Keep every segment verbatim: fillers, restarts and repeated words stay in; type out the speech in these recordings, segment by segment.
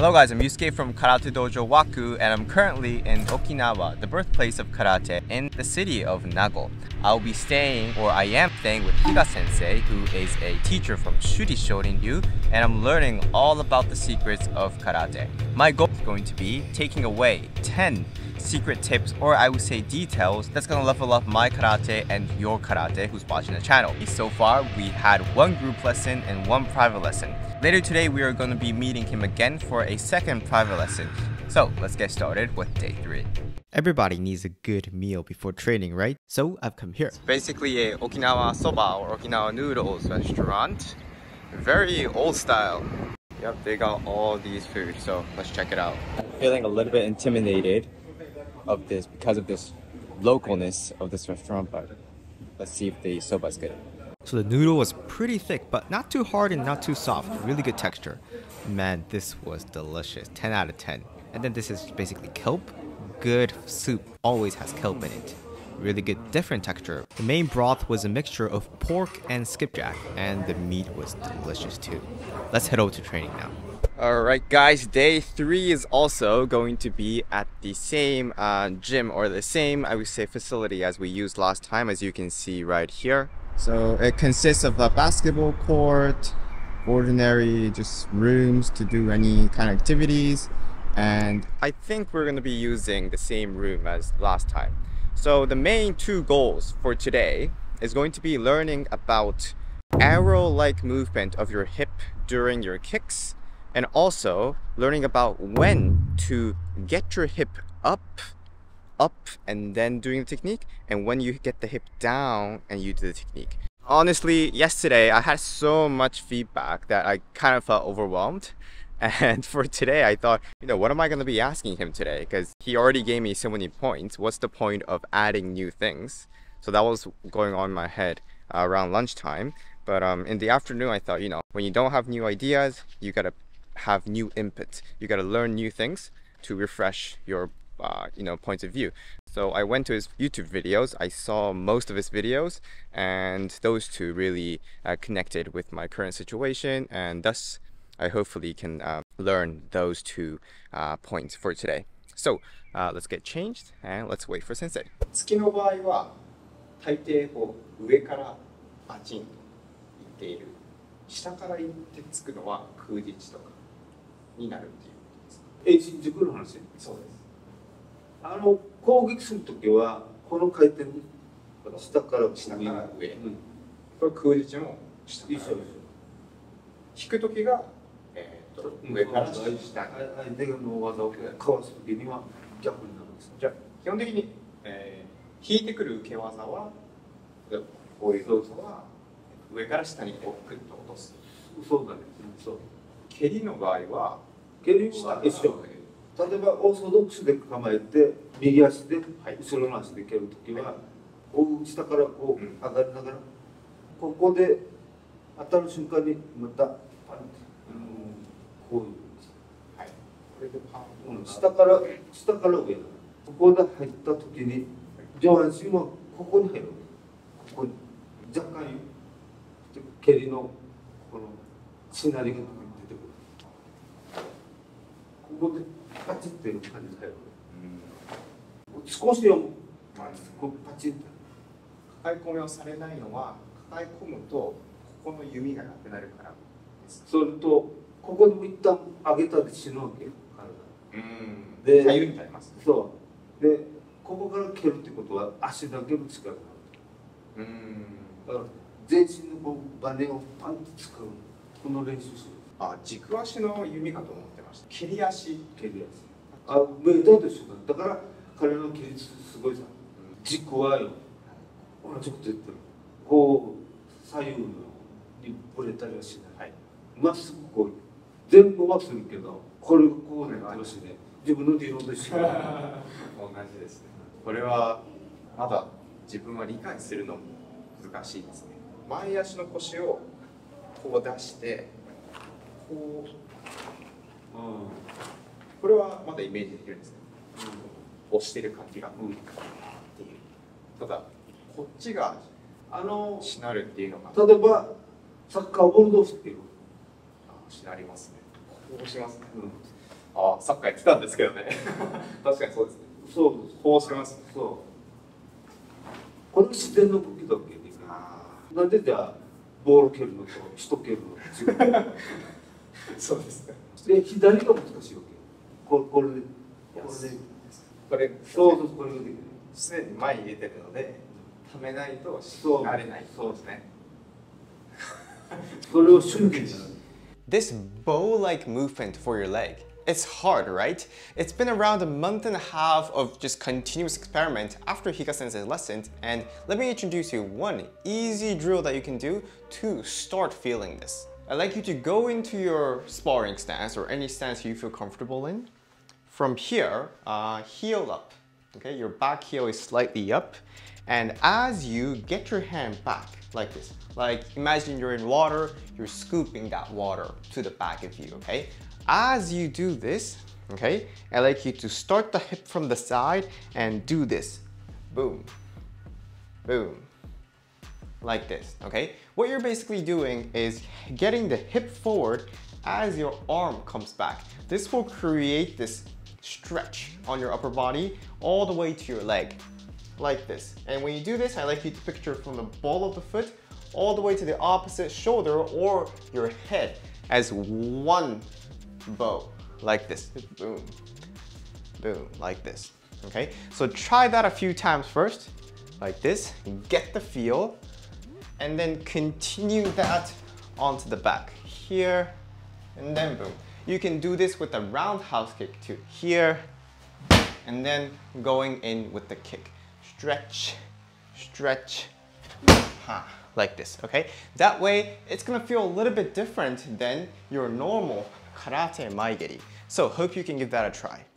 Hello guys, I'm Yusuke from Karate Dojo Waku, and I'm currently in Okinawa, the birthplace of karate, in the city of Nago. I'll be staying, or I am staying, with Higa Sensei, who is a teacher from Shuri Shorin-ryu, and I'm learning all about the secrets of karate. My goal is going to be taking away ten secret tips, or I would say details, that's gonna level up my karate and your karate who's watching the channel. So far, we had one group lesson and one private lesson. Later today, we are gonna be meeting him again for a second private lesson. So let's get started with day three. Everybody needs a good meal before training, right? So I've come here. It's basically a Okinawa soba or Okinawa noodles restaurant. Very old style. Yep, they got all these foods, so let's check it out. I'm feeling a little bit intimidated of this because of this localness of this restaurant, but let's see if the soba is good. So the noodle was pretty thick, but not too hard and not too soft. Really good texture. Man, this was delicious. ten out of ten. And then this is basically kelp. Good soup. Always has kelp in it. Really good, different texture. The main broth was a mixture of pork and skipjack, and the meat was delicious too. Let's head over to training now. Alright guys, day three is also going to be at the same uh, gym, or the same, I would say, facility as we used last time, as you can see right here. So it consists of a basketball court, ordinary just rooms to do any kind of activities, and I think we're going to be using the same room as last time. So the main two goals for today is going to be learning about arrow-like movement of your hip during your kicks, and also learning about when to get your hip up up and then doing the technique, and when you get the hip down and you do the technique. Honestly, yesterday I had so much feedback that I kind of felt overwhelmed, and for today I thought, you know, what am I going to be asking him today, because he already gave me so many points. What's the point of adding new things? So that was going on in my head uh, around lunchtime, but um, in the afternoon I thought, you know, when you don't have new ideas, you got to have new input, you got to learn new things to refresh your Uh, you know, points of view. So I went to his YouTube videos, I saw most of his videos, and those two really uh, connected with my current situation, and thus I hopefully can uh, learn those two uh, points for today. So uh, let's get changed and let's wait for Sensei. ああ、サッカーやってたんですけどね。確かにそうですね。そう、こうします。そう。これ自然の武器だっけ？なんでじゃあボール蹴るのと人蹴るの違う。そうですね。で左が難しいわけ。これこれでこれでこれそうそうこれで常に前に入れてるのでためないと慣れない。そうですね。これを瞬間に。This bow-like movement for your leg. It's hard, right? It's been around a month and a half of just continuous experiment after Higa Sensei's lessons, and let me introduce you one easy drill that you can do to start feeling this. I'd like you to go into your sparring stance or any stance you feel comfortable in. From here, uh, heel up, okay? Your back heel is slightly up, and as you get your hand back like this, like imagine you're in water, you're scooping that water to the back of you, okay? As you do this, okay, I'd like you to start the hip from the side and do this. Boom, boom, like this, okay? What you're basically doing is getting the hip forward as your arm comes back. This will create this stretch on your upper body all the way to your leg, like this. And when you do this, I'd like you to picture from the ball of the foot all the way to the opposite shoulder or your head as one bow, like this, boom, boom, like this, okay? So try that a few times first, like this, get the feel, and then continue that onto the back, here, and then boom. You can do this with a roundhouse kick too, here, and then going in with the kick. Stretch, stretch, ha. Like this, okay? That way, it's gonna feel a little bit different than your normal karate maigeri. So, hope you can give that a try.み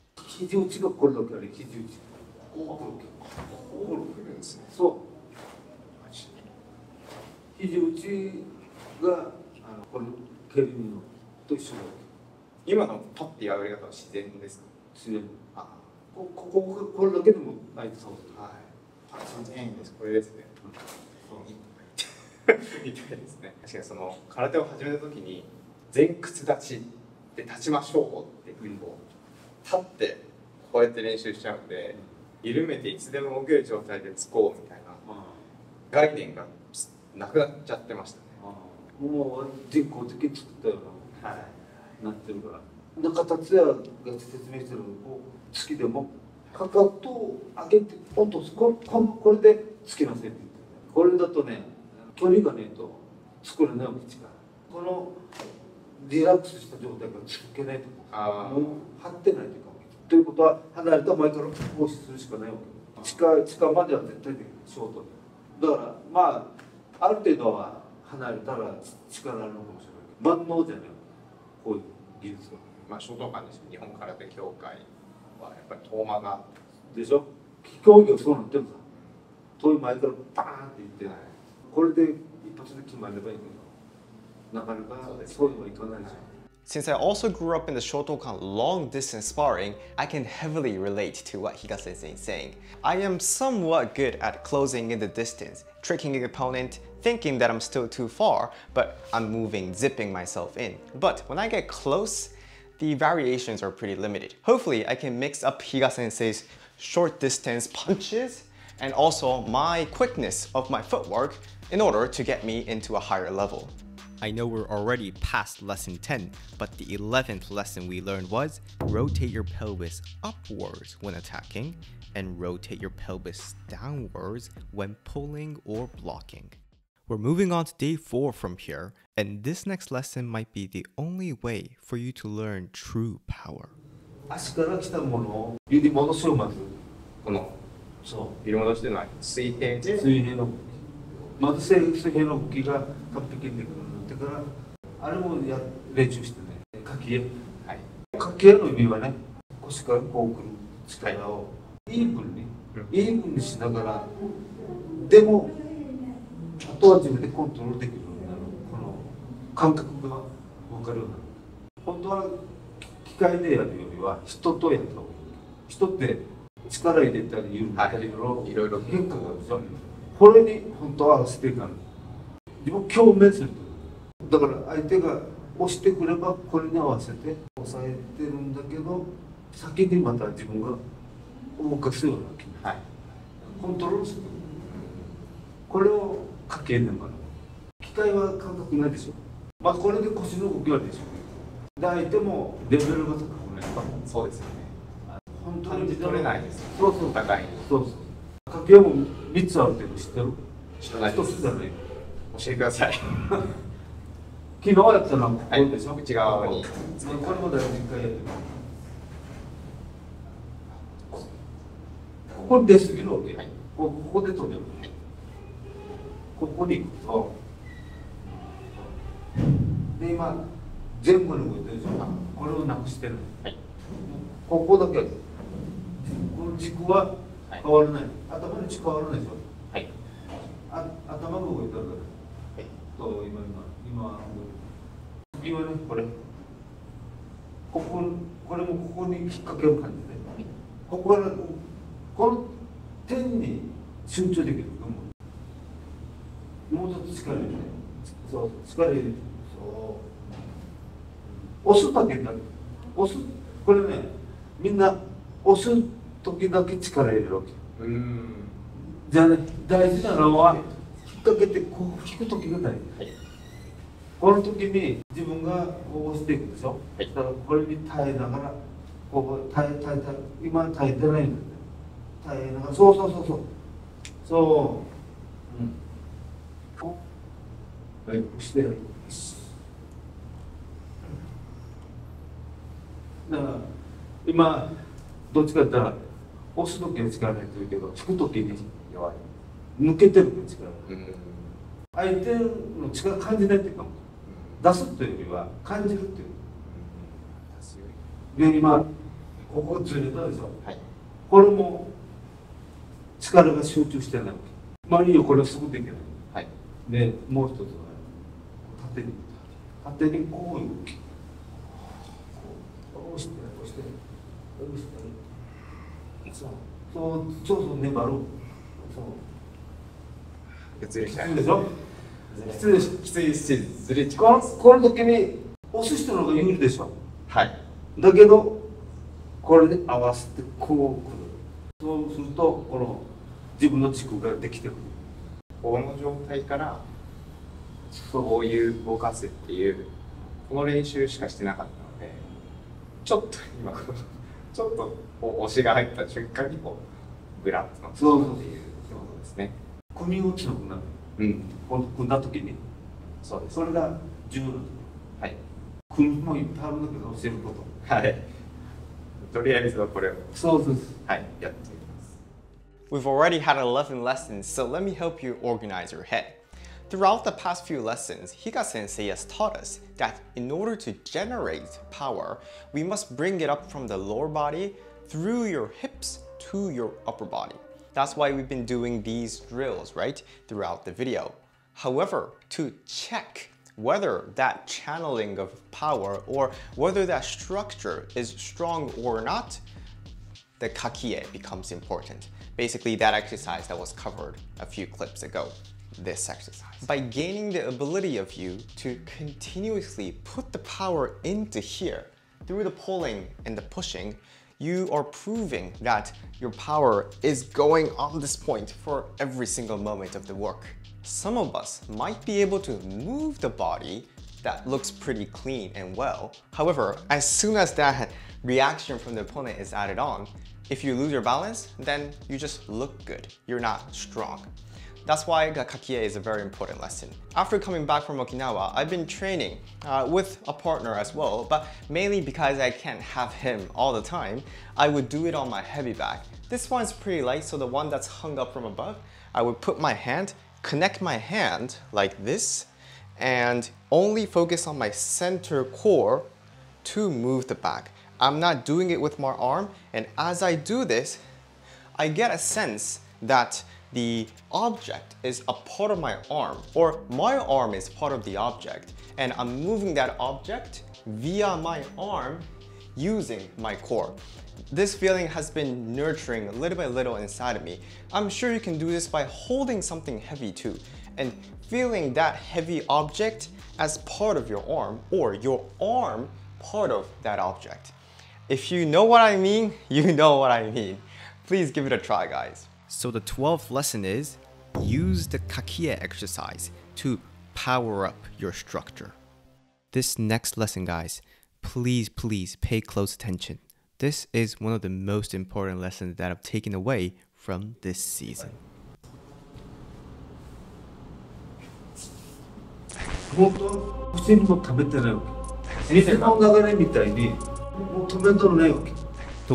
たいですね。確かにその空手を始めた時に前屈立ちで立ちましょうっていうこう立ってこうやって練習しちゃうので、緩めていつでも動ける状態で突こうみたいな概念がなくなっちゃってましたね。もう人工的に作ったような、はい、なってるから中達也が説明してるのこう突きでもかかとを上げてポンとこれで突きませんって言ってこれだとね。距離がねえと作れないわけですからこのリラックスした状態から突けないとか張ってないというかということは離れた前から行使するしかないわけです近い近までは絶対できないショートでだからまあある程度は離れたら力あるのかもしれないけど万能じゃないこういう技術がまあショートカンですけど日本空手協会はやっぱり遠間がでしょ競技はそうなってもさ遠い前からバーンっていってないSince I also grew up in the Shotokan long-distance sparring, I can heavily relate to what Higa Sensei is saying. I am somewhat good at closing in the distance, tricking the opponent, thinking that I'm still too far, but I'm moving, zipping myself in. But when I get close, the variations are pretty limited. Hopefully, I can mix up Higa Sensei's short-distance punches and also my quickness of my footwork in order to get me into a higher level. I know we're already past lesson ten, but the eleventh lesson we learned was rotate your pelvis upwards when attacking and rotate your pelvis downwards when pulling or blocking. We're moving on to day four from here, and this next lesson might be the only way for you to learn true power. そう入れ戻してない水平で水平のまず水平の動きが完璧にできるだからあれもや練習してねかき絵はいかき絵の意味はね腰からこうくる力をイーブンにイーブンにしながらでもあとは自分でコントロールできるようになるこの感覚が分かるようになる本当は機械でやるよりは人とやった方がいい人って力入れたり、緩めたり、いろいろ変化があるじゃん。これに本当は合わせていかない。自分を共鳴する。だから相手が押してくればこれに合わせて抑えてるんだけど、先にまた自分が動かすような気持ち、はい、コントロールする、これをかけんねんから、機械は感覚ないでしょ。まあこれで腰の動きはでしょ、で相手もレベルが高くない、そうですよね、本当に取れないです、ね、そうそう、高い、そうそう、かけもみっつあるけど知ってる？知らないです。ひとつじゃない、教えてください。昨日やったら、はい、こっちの口側に。これも大事、一回やってみます。ここで出過ぎるわけ。はい、ここで飛んでる。ここに行くと。で、今、前後に動いてるでしょ。これをなくしてる。はい、ここだけ。この軸は変わらない。はい、頭の軸変わらないでしょ。はい、あ、頭が動いてるから。はい、そう、今、今、今。次はね、これ、ここ、これもここに引っ掛ける感じで、はい、ここから、この点に集中できる。もうちょっと力入れて、そう、力入れて、そう。押すだけになる。押す、これね、みんな押す時だけ力入れるわけ。うん。じゃあね、大事なのは、引っ掛けて、こう引く時が大事。はい、この時に自分がこうしていくでしょ、はい、だからこれに耐えながら、こう耐え耐え耐え、今耐えてないんだよ、耐えながら、そうそうそうそう、そう、うん、こう、はい、してやる。だから今どっちかって言ったら押す時は力入れてるけど、引く時に弱い、抜けてるけど力、うん、相手の力感じないっていうかも、出すというよりは感じるっていう。で、今ここずれたでしょ、はい、これも力が集中してないわけ。まあいいよ、これはすぐできない、はい、で、もう一つは縦に縦にこういう動き、こうしてこうしてこうしてそうそうそうそう、粘ろう、そう、ずれちゃうでしょ、きついし、きついし、ずれちゃう。この時に押す人の方が有利でしょ。はい。だけどこれで合わせてこうくる。そうするとこの自分の軸ができてくる。この状態からこういう動かすっていうこの練習しかしてなかったので、ちょっと今ちょっとこう押しが入った瞬間にこうグラッとなってそうそうっていうことですね。組み落ちなくなる。うん、組んだ時にそうです、それが重要なところ、はい、組もいっぱいあるんだけど教えること、はい、とりあえずはこれをそうです、はい、やっていきます。 We've already had eleven lessons, so let me help you organize your head. Throughout the past few lessons, Higa Sensei has taught us that in order to generate power, we must bring it up from the lower body through your hips to your upper body. That's why we've been doing these drills, right, throughout the video. However, to check whether that channeling of power or whether that structure is strong or not, the kakie becomes important. Basically, that exercise that was covered a few clips ago, this exercise. By gaining the ability of you to continuously put the power into here through the pulling and the pushing, you are proving that your power is going on this point for every single moment of the work. Some of us might be able to move the body that looks pretty clean and well. However, as soon as that reaction from the opponent is added on, if you lose your balance, then you just look good. You're not strong. That's why the kakie is a very important lesson. After coming back from Okinawa, I've been training uh, with a partner as well, but mainly because I can't have him all the time, I would do it on my heavy bag. This one's pretty light, so the one that's hung up from above, I would put my hand, connect my hand like this, and only focus on my center core to move the bag. I'm not doing it with my arm, and as I do this, I get a sense that the object is a part of my arm, or my arm is part of the object, and I'm moving that object via my arm using my core. This feeling has been nurturing little by little inside of me. I'm sure you can do this by holding something heavy too. and feeling that heavy object as part of your arm, or your arm part of that object. If you know what I mean, you know what I mean. Please give it a try, guys. So the twelfth lesson is, use the kakie exercise to power up your structure. This next lesson, guys, please, please pay close attention. This is one of the most important lessons that I've taken away from this season. To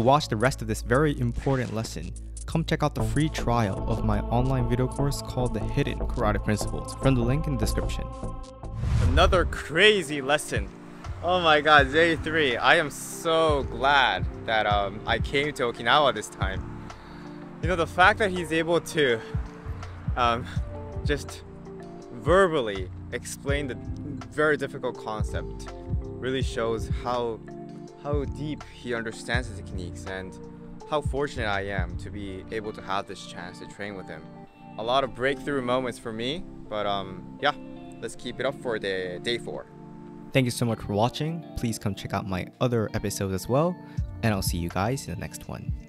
watch the rest of this very important lesson, come check out the free trial of my online video course called The Hidden Karate Principles from the link in the description. Another crazy lesson. Oh my god, day three. I am so glad that um, I came to Okinawa this time. You know, the fact that he's able to um, just verbally explain the very difficult concept really shows how, how deep he understands the techniques, and how fortunate I am to be able to have this chance to train with him. A lot of breakthrough moments for me, but um, yeah, let's keep it up for day, day four. Thank you so much for watching. Please come check out my other episodes as well, and I'll see you guys in the next one.